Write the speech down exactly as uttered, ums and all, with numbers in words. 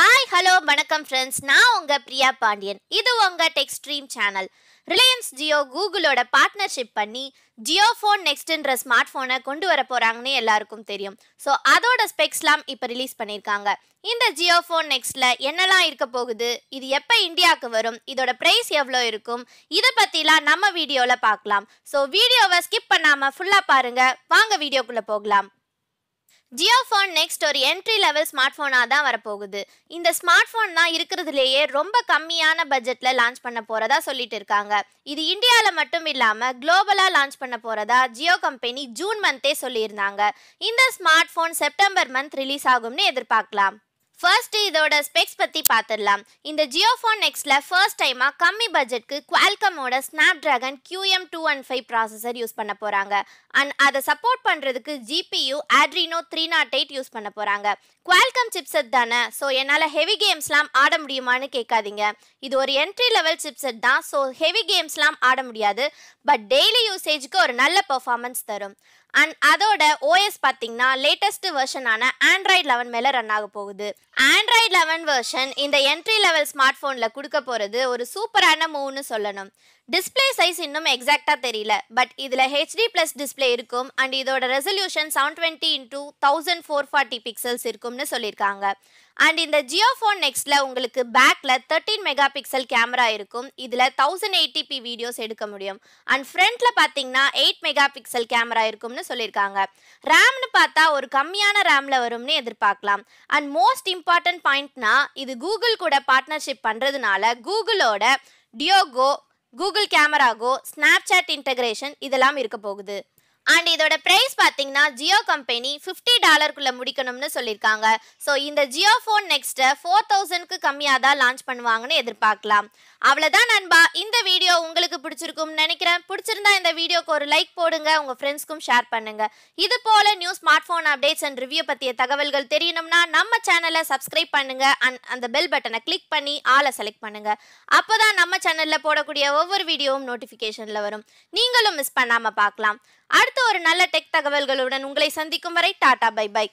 Hi, hello, வணக்கம் friends. நான் உங்க பிரியா பாண்டியன். இது உங்க Tech Stream Channel. Reliance Jio Google ஓட partnership பண்ணி Jio Phone Next என்ற ஸ்மார்ட் போனை கொண்டு வர போறாங்கன்னு எல்லாருக்கும் தெரியும். சோ அதோட ஸ்பெக்ஸ்லாம் இப்ப ரிலீஸ் பண்ணிருக்காங்க. இந்த Jio Phone Nextல என்னலாம் இருக்க போகுது? இது எப்ப இந்தியாக்கு வரும்? இதோட பிரைஸ் எவ்வளோ இருக்கும்? இத பத்திலாம் நம்ம வீடியோல பார்க்கலாம். சோ வீடியோவை ஸ்கிப் பண்ணாம ஃபுல்லா பாருங்க. வாங்க வீடியோக்குள்ள போகலாம். Jio Phone Next ஒரு entry level ஸ்மார்ட்ஃபோனா தான் வரப்போகுது. இந்த ஸ்மார்ட்ஃபோன் தான் இருக்கிறதுலேயே ரொம்ப கம்மியான பட்ஜெட்ல லான்ச் பண்ண போறதா சொல்லிட்டு இருக்காங்க. இது இந்தியால மட்டும் இல்லாம குளோபலா லான்ச் பண்ண போறதா ஜியோ கம்பெனி ஜூன் மந்தே சொல்லியிருந்தாங்க. இந்த ஸ்மார்ட்ஃபோன் செப்டம்பர் மந்த் ரிலீஸ் ஆகும்னு எதிர்பார்க்கலாம். ஃபர்ஸ்ட் இதோட ஸ்பெக்ஸ் பத்தி பார்த்துடலாம். இந்த Jio Phone Nextல ஃபர்ஸ்ட் டைமா கம்மி பட்ஜெட்க்கு Qualcomm ஓட Snapdragon Q M two fifteen processor use பண்ண போறாங்க. அண்ட் அதை சப்போர்ட் பண்றதுக்கு G P U Adreno three oh eight யூஸ் பண்ண போறாங்க. Qualcomm சிப்செட் தானே, சோ என்னால ஹெவி கேம்ஸ்லாம் ஆட முடியுமான்னு கேட்காதீங்க. இது ஒரு என்ட்ரி லெவல் சிப்செட் தான், சோ ஹெவி கேம்ஸ்லாம் ஆட முடியாது. பட் டெய்லி யூசேஜ்க்கு ஒரு நல்ல பெர்ஃபார்மன்ஸ் தரும். அண்ட் அதோட ஓஎஸ் பார்த்தீங்கன்னா லேட்டஸ்ட் வெர்ஷனான ஆண்ட்ராய்ட் லெவன் மேலே ரன் ஆக போகுது. ஆண்ட்ராய்ட் லெவன் வெர்ஷன் இந்த என்ட்ரி லெவல் ஸ்மார்ட் ஃபோனில் கொடுக்க போகிறது ஒரு சூப்பரான மூவ்னு சொல்லணும். டிஸ்பிளே சைஸ் இன்னும் எக்ஸாக்டாக தெரியல, பட் இதில் ஹெச்டி ப்ளஸ் டிஸ்பிளே இருக்கும். அண்ட் இதோட resolution seven twenty into thousand four forty pixels இருக்கும்னு சொல்லியிருக்காங்க. அண்ட் இந்த Jio Phone Nextல உங்களுக்கு பேக்கில் தேர்ட்டீன் மெகா பிக்சல் கேமரா இருக்கும். இதில் தௌசண்ட் எயிட்டி பி வீடியோஸ் எடுக்க முடியும். அண்ட் ஃப்ரண்ட்ல பார்த்தீங்கன்னா எயிட் மெகா பிக்சல் கேமரா இருக்கும்னு சொல்லியிருக்காங்க. ரேம்னு பார்த்தா ஒரு கம்மியான ரேமில் வரும்னு எதிர்பார்க்கலாம். அண்ட் மோஸ்ட் இம்பார்ட்டன்ட் பாயிண்ட்னா இது கூகுள் கூட பார்ட்னர்ஷிப் பண்ணுறதுனால கூகுளோட டியோகோ கூகுள் கேமராகோ ஸ்னாப்சாட் இன்டகிரேஷன் இதெல்லாம் இருக்க போகுது. அண்ட் இதோட ப்ரைஸ் பார்த்தீங்கன்னா ஜியோ கம்பெனி ஃபிஃப்டி டாலருக்குள்ளே முடிக்கணும்னு சொல்லியிருக்காங்க. ஸோ இந்த Jio Phone Nextல ஃபோர் தௌசண்ட்க்கு கம்மியாக தான் லான்ச் பண்ணுவாங்கன்னு எதிர்பார்க்கலாம். அவ்வளோதான் நண்பா, இந்த வீடியோ உங்களுக்கு பிடிச்சிருக்கும்னு நினைக்கிறேன். பிடிச்சிருந்தா இந்த வீடியோக்கு ஒரு லைக் போடுங்க, உங்கள் ஃப்ரெண்ட்ஸ்க்கும் ஷேர் பண்ணுங்கள். இது போல் new smart phone updates and review பற்றிய தகவல்கள் தெரியணும்னா நம்ம சேனலை சப்ஸ்கிரைப் பண்ணுங்கள். அண்ட் அந்த பெல் பட்டனை கிளிக் பண்ணி ஆளை செலக்ட் பண்ணுங்கள். அப்போ தான் நம்ம சேனலில் போடக்கூடிய ஒவ்வொரு வீடியோவும் நோட்டிஃபிகேஷனில் வரும். நீங்களும் மிஸ் பண்ணாமல் பார்க்கலாம். அடுத்த ஒரு நல்ல டெக் தகவல்களுடன் உங்களை சந்திக்கும் வரை டாடா பை பை.